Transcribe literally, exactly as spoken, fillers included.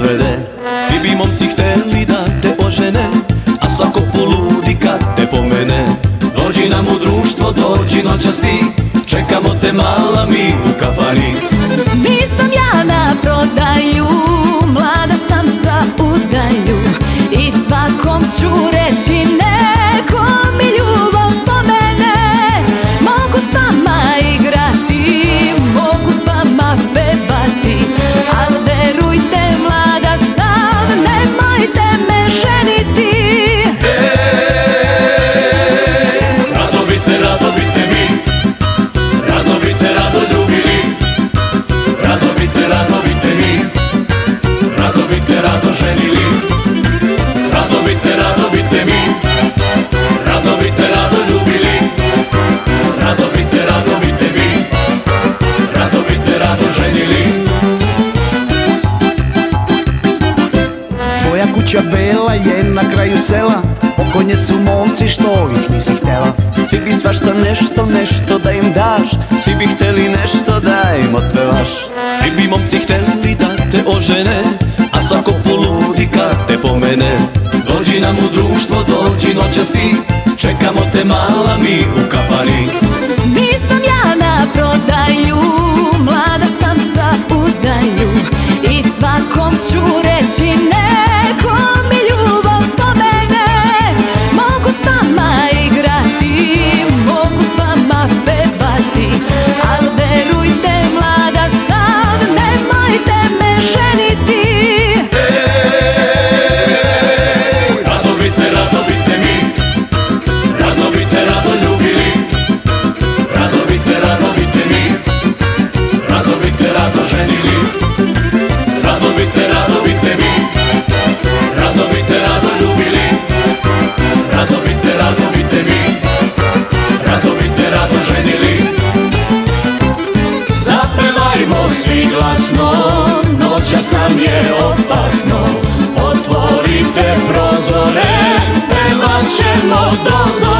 odvede. Svi bi momci hteli da te ožene, a svako poludi kad te pomene. Dođi nam u društvo, dođi noćas ti, čekamo te mala mi u kafani. Nisam ja na prodaju, mlada sam za udaju, i svakom ću reći neko mi ljubav pomene. Mogu s vama igrati, mogu s vama pevati, al verujte mlada sam, nemojte me ženiti. Eee, rado bite, rado bite mi, rado bite, rado ljubili, rado bite, rado bite mi, rado bite, rado ženili. Rado bite mi, rado bite, rado ljubili, rado bite, rado bite mi, rado bite, rado ženili. Tvoja kuća bela je na kraju sela, oko nje su momci što ih nisi htjela. Svi bi svašta nešto, nešto da im daš, svi bi htjeli nešto da im otpevaš. Svi bi momci htjeli da te ožene, a svako poludi kad te pomene. Dođi nam u društvo, dođi noćas ti, čekamo te mala mi u kafani. Nisam ja na prodaju, mlada sam za udaju, i svakom ću reći neko mi ljubav pomene. Mogu s vama igrati, mogu s vama pevati, al verujte mlada sam, nemojte me ženiti. Rado bite, rado bite mi, rado bite, rado ljubili, rado bite, rado bite mi, rado bite, rado ženili. Zapevajmo svi glasno, noćas nam je opasno, otvorite prozore, pevat ćemo do zore.